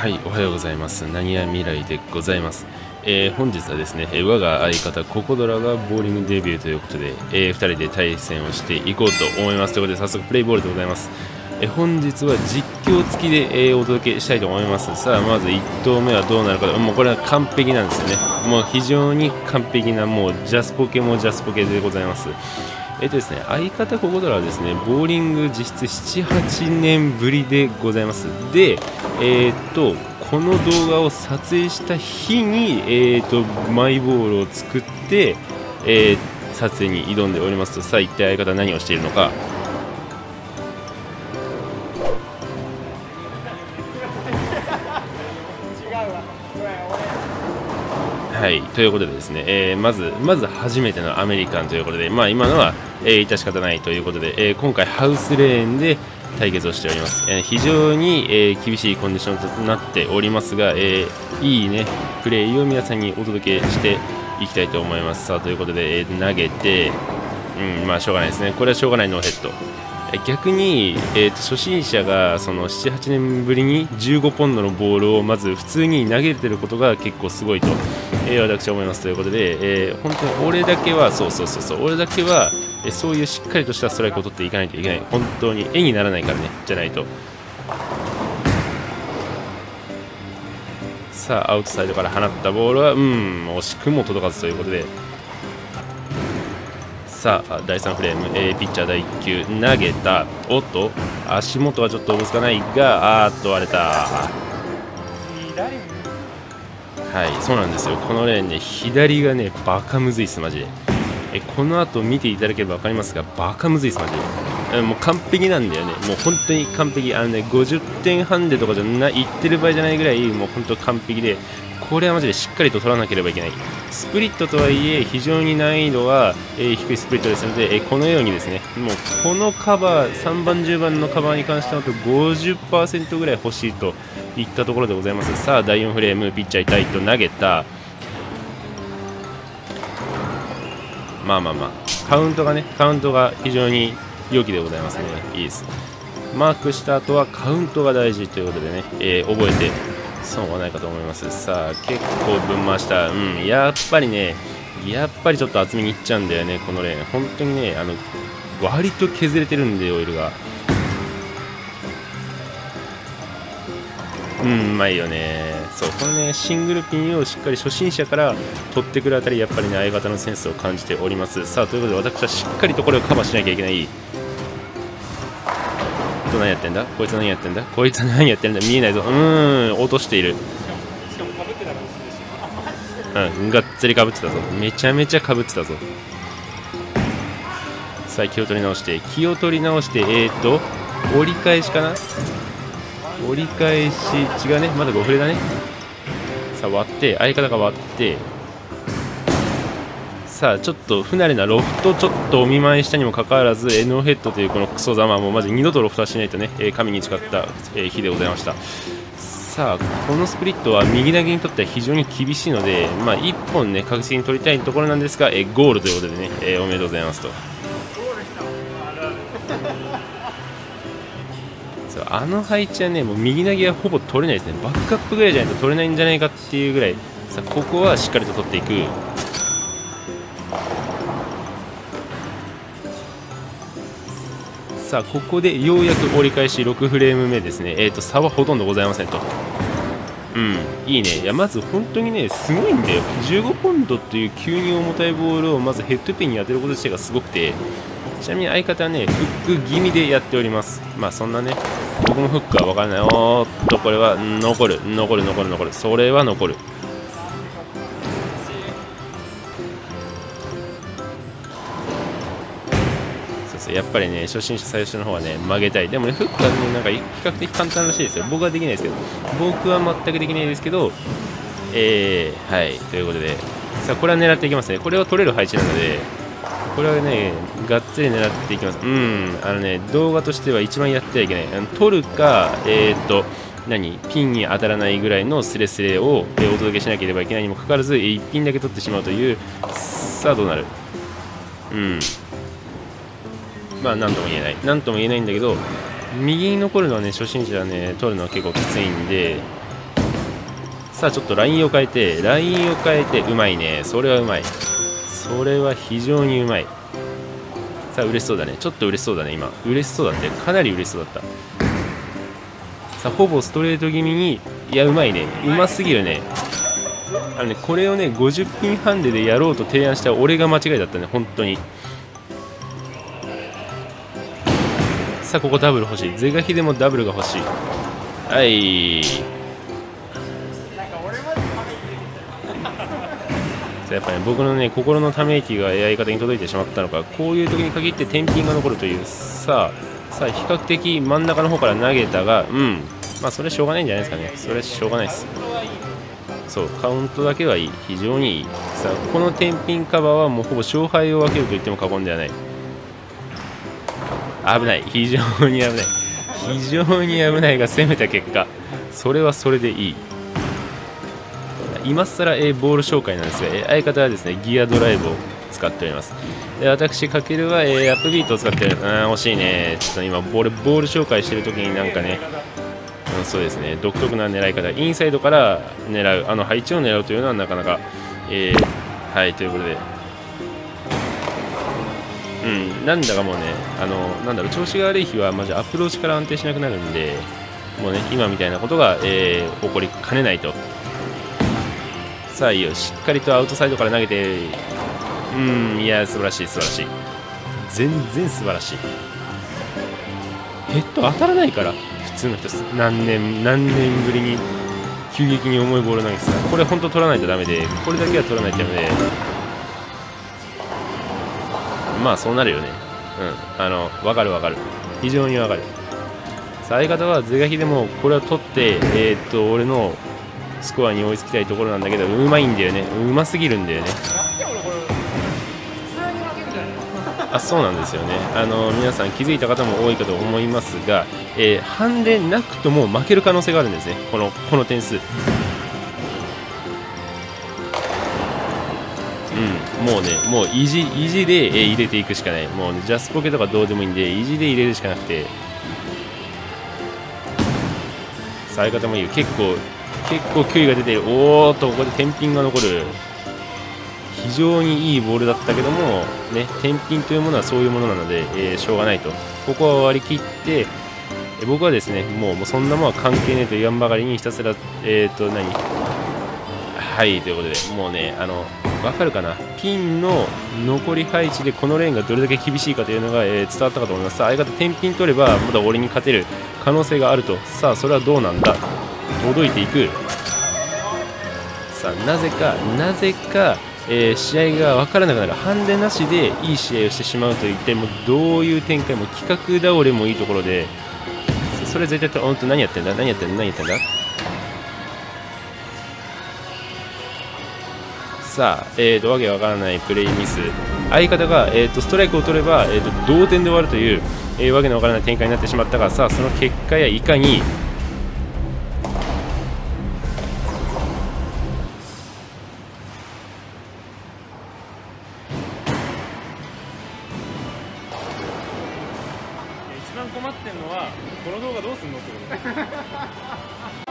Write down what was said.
はい、おはようございます。何や未来でございます。本日はですね、我が相方ココドラがボーリングデビューということで、2人で対戦をしていこうと思います。ということで、早速プレイボールでございます。本日は実況付きで、お届けしたいと思います。さあ、まず1投目はどうなるかと、もうこれは完璧なんですよね。もう非常に完璧な、もうジャスポケもジャスポケでございます。ですね、相方ココドラはですね、ボーリング実質7、8年ぶりでございます。で、この動画を撮影した日に、マイボールを作って、撮影に挑んでおりますと、さあ、一体相方は何をしているのか。はい、ということでですね、まず初めてのアメリカンということで、まあ、今のは、致し方ないということで、今回ハウスレーンで対決をしております。非常に、厳しいコンディションとなっておりますが、いいね、プレイを皆さんにお届けしていきたいと思います。さあ、ということで、投げて、まあ、しょうがないですね。これはしょうがないノーヘッド。逆に、初心者がその7、8年ぶりに15ポンドのボールをまず普通に投げてることが結構すごいと、私は思います。ということで、本当に俺だけはそういうしっかりとしたストライクを取っていかないといけない。本当に絵にならないからね、じゃないと。さあ、アウトサイドから放ったボールは惜しくも届かずということで、さあ、第3フレーム、ピッチャー第1球投げた。おっと、足元はちょっとおぼつかないが、割れた。はい、そうなんですよ。このレーンね、左がね、バカむずいっす、マジで。この後見ていただければ分かりますが、バカむずいっす、マジで。もう完璧なんだよね。もう本当に完璧。50点ハンデとかじゃない、いってる場合じゃないぐらい、もう本当完璧で、これはマジでしっかりと取らなければいけない。スプリットとはいえ非常に難易度は低いスプリットですので、このようにですね、もうこのカバー、3番10番のカバーに関しては 50% ぐらい欲しいといったところでございます。さあ、第4フレーム、ピッチャー痛いと投げた。まあカウントが非常に良きでございますね。いいです。マークした後はカウントが大事ということでね、覚えて損はないかと思います。さあ、結構ぶん回した。やっぱりちょっと厚みにいっちゃうんだよね、このレーン。本当にね、割と削れてるんで、オイルがうまいよね。そう、このね、シングルピンをしっかり初心者から取ってくるあたり、やっぱりね、相方のセンスを感じております。さあ、ということで、私はしっかりとこれをカバーしなきゃいけない。こいつ何やってんだ、見えないぞ。落としている。がっつりかぶってたぞ。めちゃめちゃかぶってたぞ。さあ、気を取り直して折り返しかな。折り返し違うね、まだ5フレだね。さあ、割って、相方が割って、さあ、ちょっと不慣れなロフト、ちょっとお見舞いしたにもかかわらず、ノーヘッドというこのクソざま、もうマジ二度とロフトはしないとね、神に誓った日でございました。さあ、このスプリットは右投げにとっては非常に厳しいので、まあ、1本ね、確実に取りたいところなんですが、ゴールということでね、おめでとうございますと。そう、あの配置はね、もう右投げはほぼ取れないですね。バックアップぐらいじゃないと取れないんじゃないかっていうぐらい。さあ、ここはしっかりと取っていく。さあ、ここでようやく折り返し、6フレーム目ですね。差はほとんどございませんと。いいね。いや、まず本当にね、すごいんだよ。15ポンドっていう急に重たいボールをまずヘッドピンに当てること自体がすごくて、ちなみに相方はね、フック気味でやっております。まあ、そんなね、僕もフックは分からない。おっと、これは残る、それは残る。やっぱりね、初心者最初の方はね、曲げたい。でもね、フックはね、なんか比較的簡単らしいですよ。僕はできないですけど、はい、ということで、さあ、これは狙っていきますね。これは取れる配置なので、これはね、がっつり狙っていきます。動画としては一番やってはいけない。取るか、ピンに当たらないぐらいのスレスレをお届けしなければいけないにもかかわらず、1ピンだけ取ってしまうという。さあ、どうなる。まあ、なんとも言えないんだけど、右に残るのはね、初心者はね、取るのは結構きついんで、さあちょっとラインを変えて、うまいね。それはうまい。それは非常にうまい。さあ嬉しそうだね。ちょっと嬉しそうだね。今嬉しそうだって、かなり嬉しそうだった。さあほぼストレート気味に、いやうまいね、うますぎるね。これをね50分ハンデでやろうと提案した俺が間違いだったね、本当に。さあここダブル欲しい。是が非でもダブルが欲しい。はい、やっぱね僕のね心のため息がやり方に届いてしまったのか、こういう時に限って天品が残るという。さあ比較的真ん中の方から投げたが、まあそれしょうがないんじゃないですかね。それしょうがないです。そう、カウントだけはいい、非常にいい。さあこの天品カバーはもうほぼ勝敗を分けると言っても過言ではない。危ない、非常に危ない、非常に危ないが、攻めた結果それはそれでいい。今更ボール紹介なんですが、相方はですねギアドライブを使っております。私かけるはアップビートを使っております。惜しいね。ちょっと今ボール紹介してる時になんかね、そうですね、独特な狙い方、インサイドから狙う、あの配置を狙うというのはなかなか、はい、ということで、なんだかもうね、なんだろう、調子が悪い日はまじアプローチから安定しなくなるんで、もうね今みたいなことが、起こりかねないと。さあいいよ、しっかりとアウトサイドから投げて、いや素晴らしい、素晴らしい、全然素晴らしい。ヘッド当たらないから普通の人、何年ぶりに急激に重いボール投げてた。これ本当取らないとダメで、これだけは取らないとダメで、まあそうなるよね。わかるわかる、非常にわかる。さあ相方は是が非でもこれを取って俺のスコアに追いつきたいところなんだけど、うまいんだよね、うますぎるんだよね。あ、そうなんですよね。皆さん気づいた方も多いかと思いますが、ハンデなくとも負ける可能性があるんですね、この点数。もうね、もう意地で入れていくしかない。もうね、ジャスポケとかどうでもいいんで、意地で入れるしかなくて。さあ相方もいいよ、結構球威が出ている。おーっと、ここで天品が残る。非常にいいボールだったけども、ね、天品というものはそういうものなので、しょうがないと。ここは割り切って、僕はですね、もうそんなものは関係ねえと言わんばかりにひたすら、はい、ということで、もうね、わかるかな、ピンの残り配置でこのレーンがどれだけ厳しいかというのが、伝わったかと思います。さあ相方、天品取ればまだ俺に勝てる可能性があると。さあそれはどうなんだ、届いていく。さあなぜか、試合が分からなくなる。ハンデなしでいい試合をしてしまうといって、もうどういう展開も企画倒れもいいところで、それ絶対本当何やってんだ何やってんだ何やってんだ。さあ、わけわからないプレーミス、相方が、ストライクを取れば、同点で終わるという、わけのわからない展開になってしまったが、さあその結果やいかに。一番困ってるのはこの動画どうすんのってこと